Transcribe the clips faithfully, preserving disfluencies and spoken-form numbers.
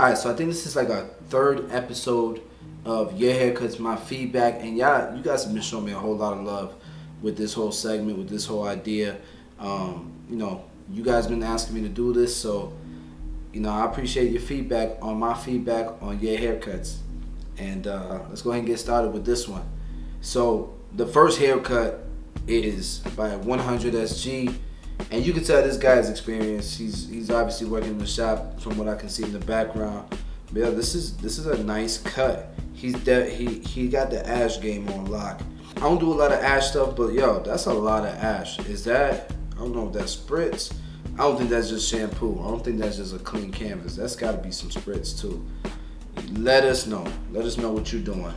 Alright, so I think this is like our third episode of Your Haircuts, My Feedback. And y'all, you guys have been showing me a whole lot of love with this whole segment, with this whole idea. Um, you know, you guys been asking me to do this, so, you know, I appreciate your feedback on my feedback on Your Haircuts. And uh, let's go ahead and get started with this one. So, the first haircut is by one hundred S G. And you can tell this guy's experience. He's he's obviously working in the shop from what I can see in the background. But yeah, this is this is a nice cut. He's de he he got the ash game on lock. I don't do a lot of ash stuff, but yo, that's a lot of ash. Is that, I don't know if that's spritz. I don't think that's just shampoo. I don't think that's just a clean canvas. That's gotta be some spritz too. Let us know. Let us know what you're doing.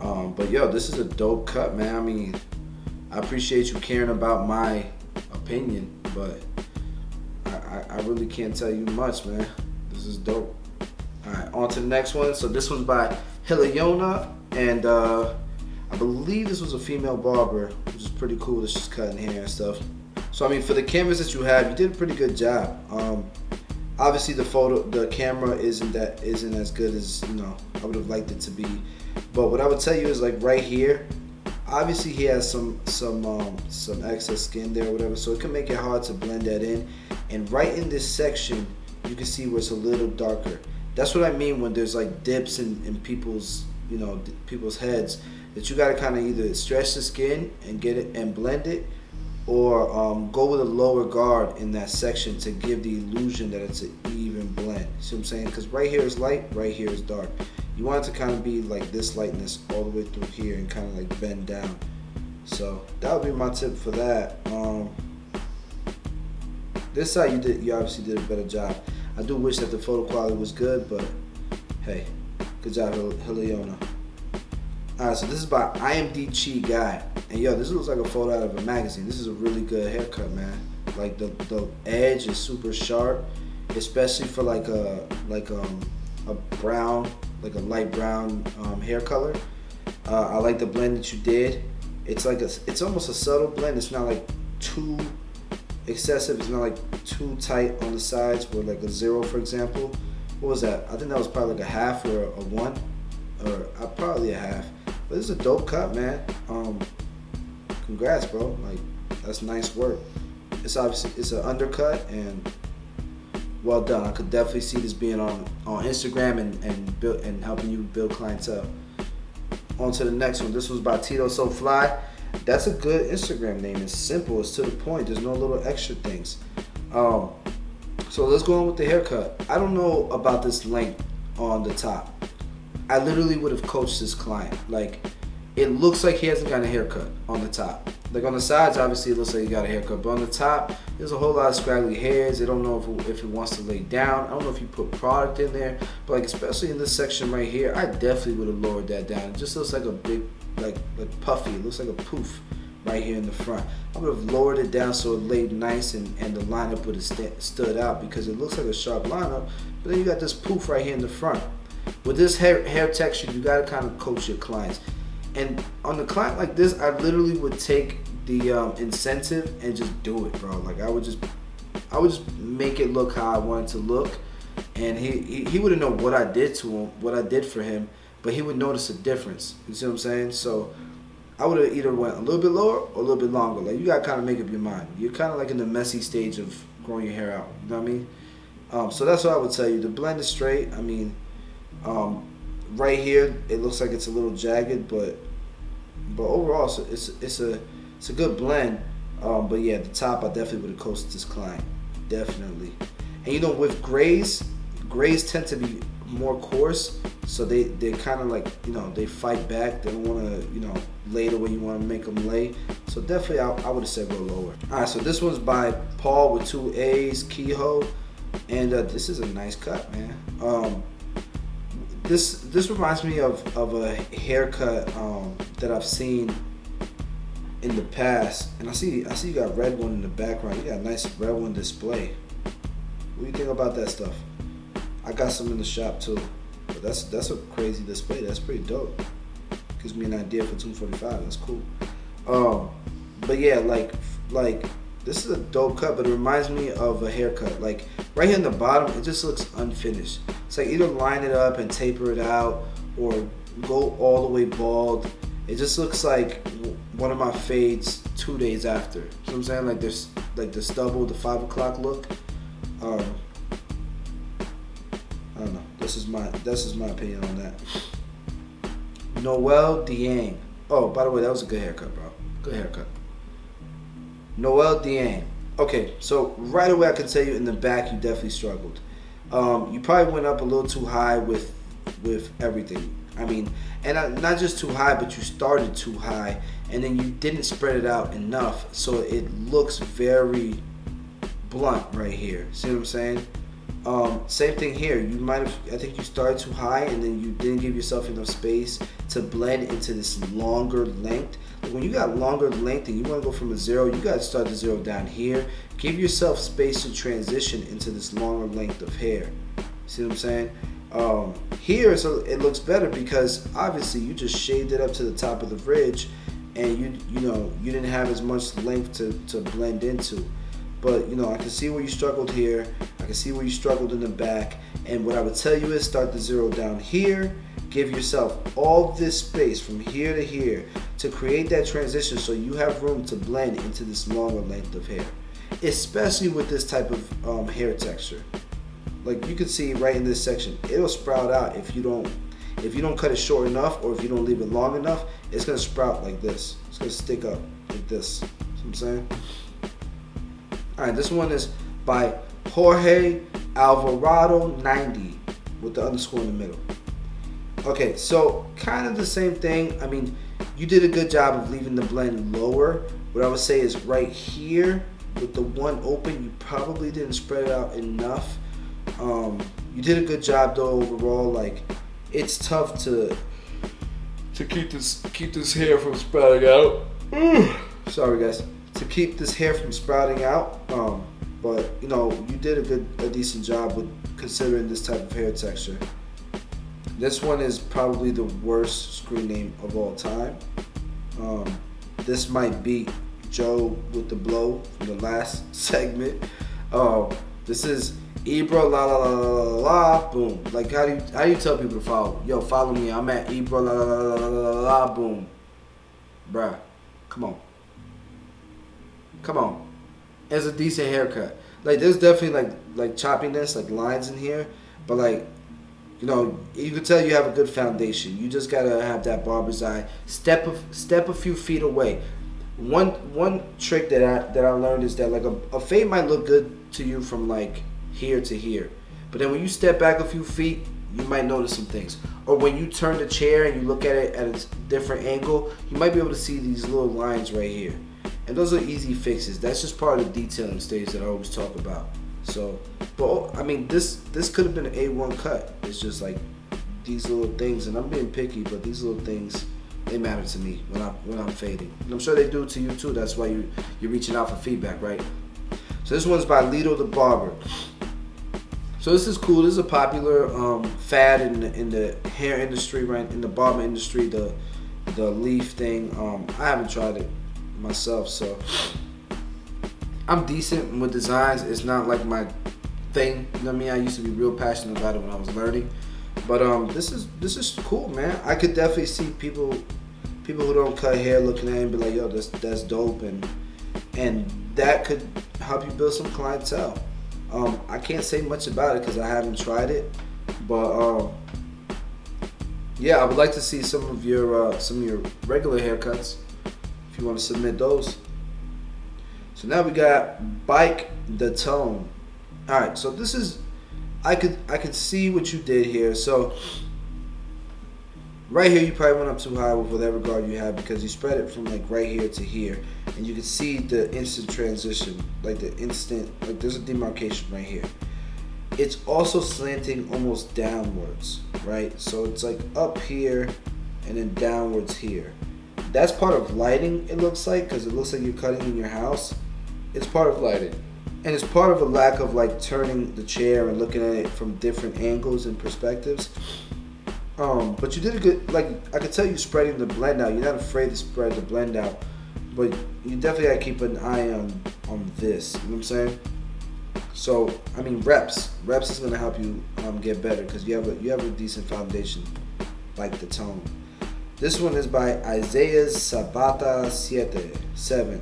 Um, but yo, this is a dope cut, man. I mean, I appreciate you caring about my opinion, but I, I, I really can't tell you much, man. This is dope. Alright, on to the next one. So this one's by Heliona, and uh, I believe this was a female barber, which is pretty cool that she's cutting hair and stuff. So I mean, for the canvas that you have, you did a pretty good job. Um, obviously the photo, the camera isn't that isn't as good as, you know, I would have liked it to be, but what I would tell you is, like, right here, obviously he has some some um, some excess skin there or whatever, so it can make it hard to blend that in. And right in this section, you can see where it's a little darker. That's what I mean when there's like dips in, in people's, you know, people's heads, that you gotta kind of either stretch the skin and get it and blend it, or um, go with a lower guard in that section to give the illusion that it's an even blend. See what I'm saying? Because right here is light, right here is dark. You want it to kind of be like this lightness all the way through here and kind of like bend down. So that would be my tip for that. Um, this side you did, you obviously did a better job. I do wish that the photo quality was good, but hey, good job, Heliona. All right, so this is by I M D Chi Guy, and yo, this looks like a photo out of a magazine. This is a really good haircut, man. Like the the edge is super sharp, especially for like a like um a brown. like a light brown um, hair color. Uh, I like the blend that you did. It's like a, it's almost a subtle blend. It's not like too excessive. It's not like too tight on the sides where like a zero, for example. What was that? I think that was probably like a half or a one, or uh, probably a half. But this is a dope cut, man. Um, congrats, bro. Like, that's nice work. It's obviously, it's an undercut, and well done. I could definitely see this being on, on Instagram and and, build, and helping you build clientele. On to the next one. This was by Tito So Fly. That's a good Instagram name. It's simple. It's to the point. There's no little extra things. Um, so let's go on with the haircut. I don't know about this length on the top. I literally would have coached this client. Like, it looks like he hasn't got a haircut on the top. Like, on the sides, obviously, it looks like he got a haircut. But on the top, there's a whole lot of scraggly hairs. They don't know if it, if it wants to lay down. I don't know if you put product in there. But, like, especially in this section right here, I definitely would have lowered that down. It just looks like a big, like, like puffy. It looks like a poof right here in the front. I would have lowered it down so it laid nice and, and the lineup would have st stood out, because it looks like a sharp lineup. But then you got this poof right here in the front. With this hair, hair texture, you got to kind of coach your clients. And on a client like this, I literally would take the um, incentive and just do it, bro. Like, I would just, I would just make it look how I wanted to look, and he he, he wouldn't know what I did to him, what I did for him, but he would notice a difference. You see what I'm saying? So I would have either went a little bit lower or a little bit longer. Like, you gotta kind of make up your mind. You're kind of like in the messy stage of growing your hair out. You know what I mean? Um, so that's what I would tell you. The blend is straight. I mean. Um, Right here, it looks like it's a little jagged, but but overall, so it's it's a it's a good blend. Um, but yeah, the top, I definitely would have coached this client, definitely. And you know, with grays, grays tend to be more coarse, so they they kind of like, you know, they fight back. They don't want to, you know, lay the way you want to make them lay. So definitely, I, I would have said go lower. All right, so this one's by Paul with two A's, Kehoe, and uh, this is a nice cut, man. Um, This this reminds me of, of a haircut um, that I've seen in the past, and I see I see you got a red one in the background. You got a nice red one display. What do you think about that stuff? I got some in the shop too, but that's that's a crazy display. That's pretty dope. Gives me an idea for Tomb forty-five. That's cool. Um, but yeah, like like This is a dope cut, but it reminds me of a haircut. Like right here in the bottom, it just looks unfinished. It's like either line it up and taper it out or go all the way bald. It just looks like one of my fades two days after. You know what I'm saying? Like there's like the stubble, the five o'clock look. Um, I don't know. This is my this is my opinion on that. Noelle Dieng. Oh, by the way, that was a good haircut, bro. Good haircut. Noelle Dieng. Okay, so right away I can tell you in the back you definitely struggled. Um, you probably went up a little too high with with everything. I mean, and not just too high, but you started too high, and then you didn't spread it out enough, so it looks very blunt right here. See what I'm saying? Um, same thing here. You might have, I think you started too high, and then you didn't give yourself enough space to blend into this longer length. Like when you got longer length and you want to go from a zero, you got to start the zero down here. Give yourself space to transition into this longer length of hair. See what I'm saying? Um, here, so it looks better because obviously you just shaved it up to the top of the ridge, and you you know you didn't have as much length to to blend into. But you know I can see where you struggled here. I can see where you struggled in the back. And what I would tell you is start the zero down here. Give yourself all this space from here to here to create that transition, so you have room to blend into this longer length of hair, especially with this type of um, hair texture. Like you can see right in this section, it'll sprout out if you don't if you don't cut it short enough, or if you don't leave it long enough, it's gonna sprout like this. It's gonna stick up like this. See what I'm saying? All right, this one is by Jorge Alvarado ninety with the underscore in the middle. Okay, so kind of the same thing. I mean, you did a good job of leaving the blend lower. What I would say is right here with the one open, you probably didn't spread it out enough. Um, you did a good job though overall. Like, it's tough to to keep this keep this hair from sprouting out. Mm. Sorry guys, to keep this hair from sprouting out. Um, but you know, you did a good, a decent job with considering this type of hair texture. This one is probably the worst screen name of all time. Um, this might beat Joe with the blow from the last segment. Um, this is Ebro la la la la la la boom. Like how do you how do you tell people to follow? Yo, follow me. I'm at Ebro la la la la la la boom. Bruh, come on, come on. It's a decent haircut. Like there's definitely like like choppiness, like lines in here, but like you know you can tell you have a good foundation. You just gotta have that barber's eye. Step of step a few feet away. One one trick that I that I learned is that like a, a fade might look good to you from like here to here, but then when you step back a few feet, you might notice some things. Or when you turn the chair and you look at it at a different angle, you might be able to see these little lines right here. And those are easy fixes. That's just part of the detailing stage that I always talk about. So, but I mean, this this could have been an A one cut. It's just like these little things, and I'm being picky, but these little things, they matter to me when I when I'm fading. And I'm sure they do to you too. That's why you you're reaching out for feedback, right? So this one's by Lido the Barber. So this is cool. This is a popular um, fad in the, in the hair industry, right? In the barber industry, the the leaf thing. Um, I haven't tried it myself, so I'm decent with designs. It's not like my thing. You know what I mean? I used to be real passionate about it when I was learning, but um, this is this is cool, man. I could definitely see people people who don't cut hair looking at it and be like, yo, that's that's dope, and and that could help you build some clientele. Um, I can't say much about it because I haven't tried it, but um, yeah, I would like to see some of your uh, some of your regular haircuts if you want to submit those. So now we got Bike the Tone. All right, so this is I could I could see what you did here. So right here you probably went up too high with whatever guard you had because you spread it from like right here to here. And you can see the instant transition, like the instant, like there's a demarcation right here. It's also slanting almost downwards, right? So it's like up here and then downwards here. That's part of lighting, it looks like, because it looks like you're cutting in your house. It's part of lighting. And it's part of a lack of like turning the chair and looking at it from different angles and perspectives. Um, but you did a good, like I could tell you spreading the blend out. You're not afraid to spread the blend out. But you definitely gotta keep an eye on on this. You know what I'm saying? So I mean, reps, reps is gonna help you um, get better because you have a you have a decent foundation, like the tone. This one is by Isaiah's Sabata Siete seven.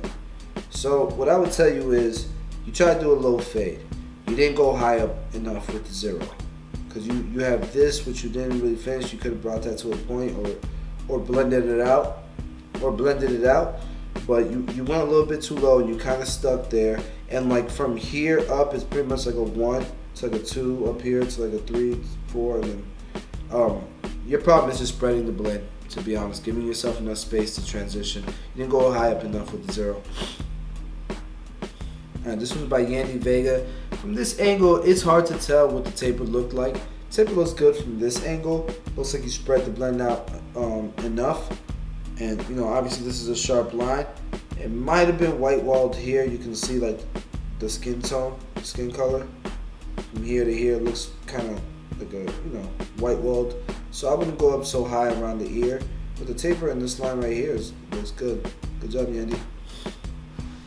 So what I would tell you is, you try to do a low fade. You didn't go high up enough with the zero, because you you have this which you didn't really finish. You could have brought that to a point, or or blended it out, or blended it out. But you, you went a little bit too low and you kind of stuck there. And like from here up is pretty much like a one to like a two, up here to like a three, four, and then um, your problem is just spreading the blend, to be honest, giving yourself enough space to transition. You didn't go high up enough with the zero. Alright, this one's by Yandy Vega. From this angle, it's hard to tell what the taper looked like. Taper looks good from this angle. Looks like you spread the blend out um, enough. And you know, obviously this is a sharp line. It might have been white walled here. You can see like the skin tone, skin color. From here to here, it looks kind of like a, you know, white walled. So I wouldn't go up so high around the ear. But the taper in this line right here is, looks good. Good job, Yandy.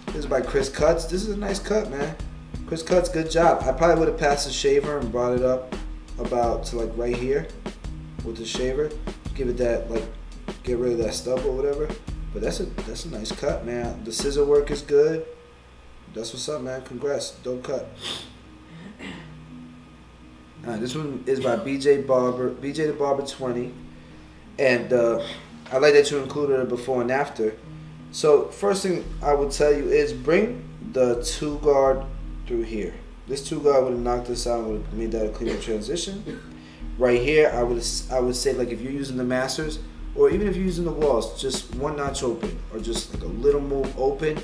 This is by Chris Cuts. This is a nice cut, man. Chris Cuts, good job. I probably would have passed the shaver and brought it up about to like right here with the shaver. Give it that like, get rid of that stubble or whatever. But that's a that's a nice cut, man. The scissor work is good. That's what's up, man. Congrats. Dope cut. Right, this one is by B J Barber, B J the Barber twenty. And uh, I like that you included a before and after. So first thing I would tell you is bring the two guard through here. This two guard would have knocked this out and would have made that a cleaner transition. Right here, I would I would say like if you're using the masters, or even if you're using the walls, just one notch open, or just like a little move open,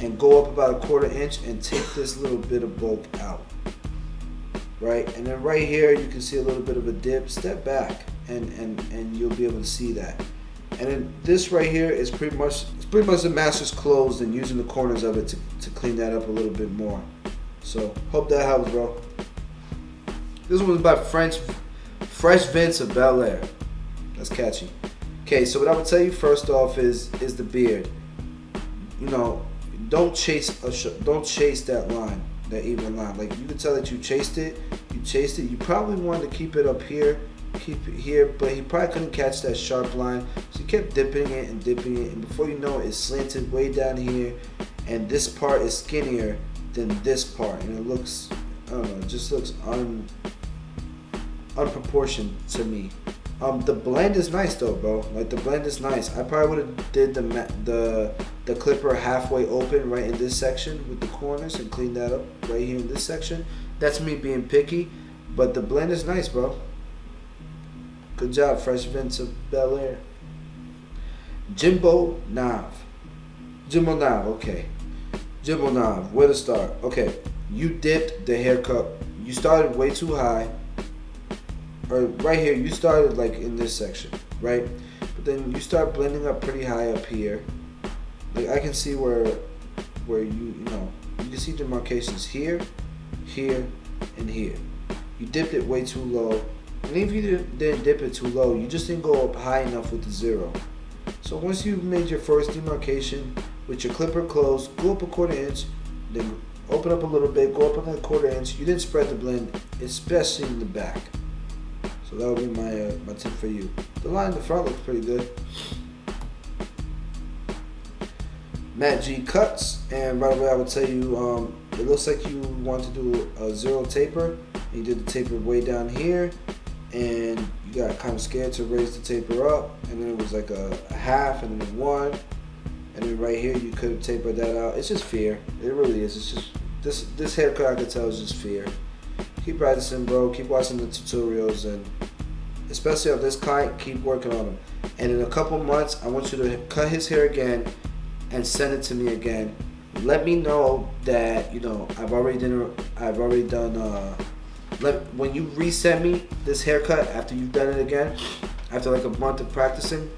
and go up about a quarter inch and take this little bit of bulk out, right? And then right here, you can see a little bit of a dip. Step back, and and and you'll be able to see that. And then this right here is pretty much it's pretty much the master's closed, and using the corners of it to to clean that up a little bit more. So hope that helps, bro. This one's by French Fresh Vince of Bel Air. That's catchy. Okay, so what I would tell you first off is is the beard. You know, don't chase a sh don't chase that line, that even line. Like you can tell that you chased it, you chased it. You probably wanted to keep it up here, keep it here, but he probably couldn't catch that sharp line, so he kept dipping it and dipping it. And before you know it, it's slanted way down here, and this part is skinnier than this part, and it looks, I don't know, it just looks un unproportioned to me. Um, the blend is nice though, bro. Like the blend is nice. I probably would have did the the the clipper halfway open right in this section with the corners and cleaned that up right here in this section. That's me being picky, but the blend is nice, bro. Good job, Fresh Vince of Bel Air. Jimbo Nav, Jimbo Nav. Okay, Jimbo Nav. Where to start? Okay, you dipped the haircut. You started way too high. Or right here, you started like in this section, right? But then you start blending up pretty high up here. Like I can see where, where you, you know, you can see demarcations here, here, and here. You dipped it way too low. And even if you didn't dip it too low, you just didn't go up high enough with the zero. So once you've made your first demarcation with your clipper closed, go up a quarter inch, then open up a little bit, go up another quarter inch. You didn't spread the blend, especially in the back. So that would be my, uh, my tip for you. The line in the front looks pretty good. Matt G cuts, and right away I would tell you, um, it looks like you want to do a zero taper. You did the taper way down here, and you got kind of scared to raise the taper up, and then it was like a, a half, and then a one, and then right here you could have tapered that out. It's just fear. It really is. It's just this this haircut I could tell is just fear. Keep practicing, bro. Keep watching the tutorials, and especially on this client, keep working on him. And in a couple months, I want you to cut his hair again and send it to me again. Let me know that you know I've already done. I've already done. Uh, let when you resend me this haircut after you've done it again, after like a month of practicing,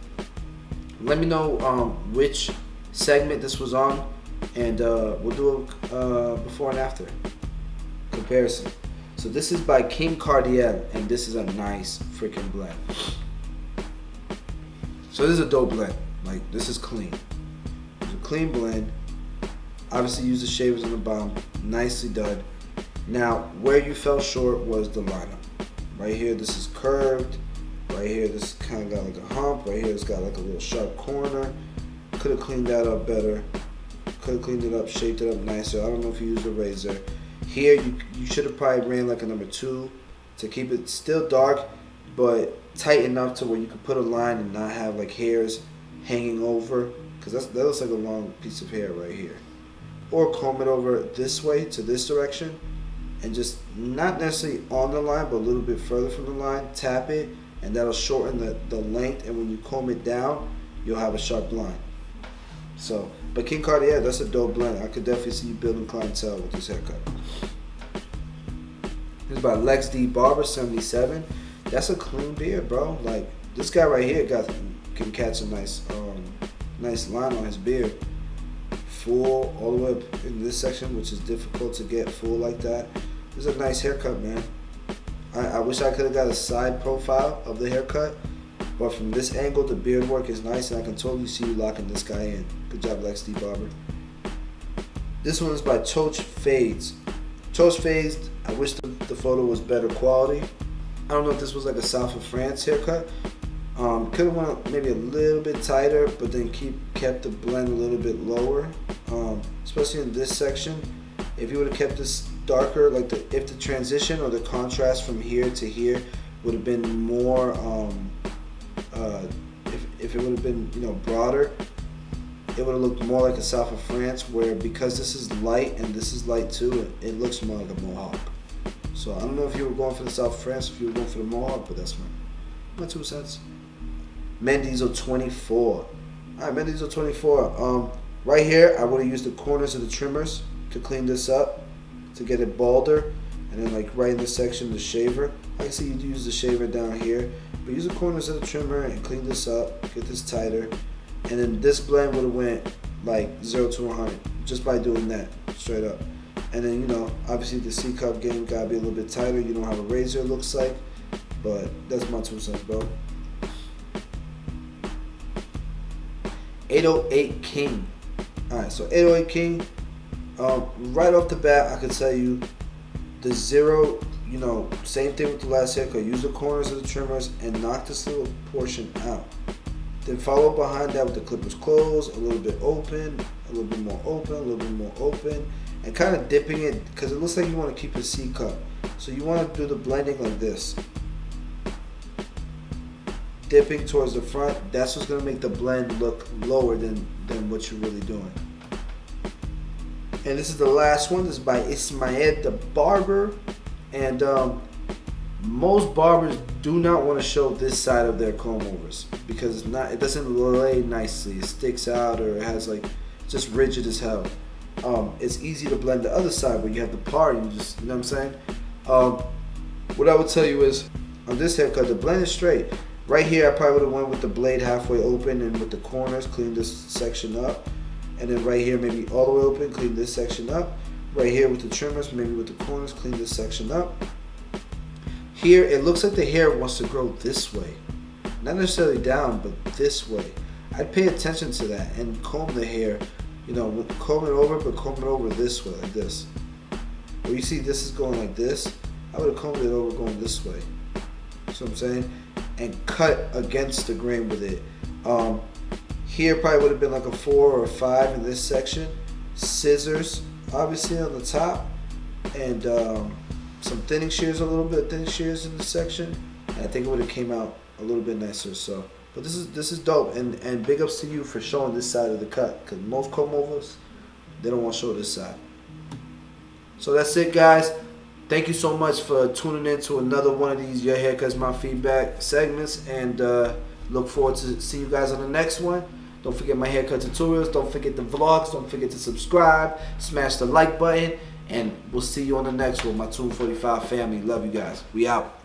let me know um, which segment this was on, and uh, we'll do a uh, before and after comparison. So this is by King Cardiel, and this is a nice freaking blend. So this is a dope blend. Like this is clean. It's a clean blend. Obviously used the shavers and the bomb, nicely done. Now, where you fell short was the lineup. Right here, this is curved. Right here, this kind of got like a hump. Right here, it's got like a little sharp corner. Could have cleaned that up better. Could have cleaned it up, shaped it up nicer. I don't know if you used a razor. Here, you, you should have probably ran like a number two to keep it still dark, but tight enough to where you could put a line and not have like hairs hanging over, because that's, that looks like a long piece of hair right here. Or comb it over this way to this direction, and just not necessarily on the line, but a little bit further from the line, tap it, and that'll shorten the, the length, and when you comb it down, you'll have a sharp line. So, but King Cardiel, that's a dope blend. I could definitely see you building clientele with this haircut. This is by Lex D Barber seventy-seven. That's a clean beard, bro. Like, this guy right here got can catch a nice um, nice line on his beard. Full all the way up in this section, which is difficult to get full like that. This is a nice haircut, man. I, I wish I could have got a side profile of the haircut, but from this angle, the beard work is nice, and I can totally see you locking this guy in. Good job, Lex D Barber. This one is by Toch Fades. Toch Fades, I wish the, the photo was better quality. I don't know if this was like a South of France haircut. Um, could have went maybe a little bit tighter, but then keep kept the blend a little bit lower, um, especially in this section. If you would have kept this darker, like the, if the transition or the contrast from here to here would have been more, um, uh, if, if it would have been, you know, broader, it would have looked more like a South of France, where because this is light and this is light too, it, it looks more like a Mohawk. So I don't know if you were going for the South of France, if you were going for the Mohawk, but that's my, my two cents. Mendiesel twenty-four. Alright, Mendiesel twenty-four. Um, right here, I would have used the corners of the trimmers to clean this up, to get it balder. And then, like, right in this section, the shaver. I can see you'd use the shaver down here. But use the corners of the trimmer and clean this up, get this tighter. And then this blend would have went, like, zero to one hundred, just by doing that, straight up. And then, you know, obviously the C-cup game got to be a little bit tighter. You know how a razor looks like. But that's my two cents, bro. eight oh eight King. Alright, so eight oh eight King, um, right off the bat, I can tell you the zero, you know, same thing with the last haircut. Use the corners of the trimmers and knock this little portion out. Then follow behind that with the clippers closed, a little bit open, a little bit more open, a little bit more open, and kind of dipping it, because it looks like you want to keep a C cup. So you want to do the blending like this. Dipping towards the front, that's what's gonna make the blend look lower than, than what you're really doing. And this is the last one. This is by Ismael the Barber. And um, most barbers do not want to show this side of their comb overs because it's not, it doesn't lay nicely. It sticks out, or it has like, just rigid as hell. Um, it's easy to blend the other side where you have the part and you just, you know what I'm saying? Um, what I would tell you is, on this haircut, the blend is straight. Right here, I probably would have went with the blade halfway open and with the corners, clean this section up. And then right here, maybe all the way open, clean this section up. Right here with the trimmers, maybe with the corners, clean this section up. Here, it looks like the hair wants to grow this way. Not necessarily down, but this way. I'd pay attention to that and comb the hair, you know, comb it over, but comb it over this way, like this. Where you see this is going like this, I would have combed it over going this way. See what I'm saying? And cut against the grain with it. Um, here probably would have been like a four or a five in this section. Scissors, obviously, on the top, and um, some thinning shears, a little bit of thinning shears in this section. And I think it would have came out a little bit nicer. So, but this is this is dope, and and big ups to you for showing this side of the cut, because most comb overs, they don't want to show this side. So that's it, guys. Thank you so much for tuning in to another one of these Your Haircuts, My Feedback segments, and uh, look forward to see you guys on the next one. Don't forget my haircut tutorials. Don't forget the vlogs. Don't forget to subscribe. Smash the like button, and we'll see you on the next one. My Tomb forty-five family, love you guys. We out.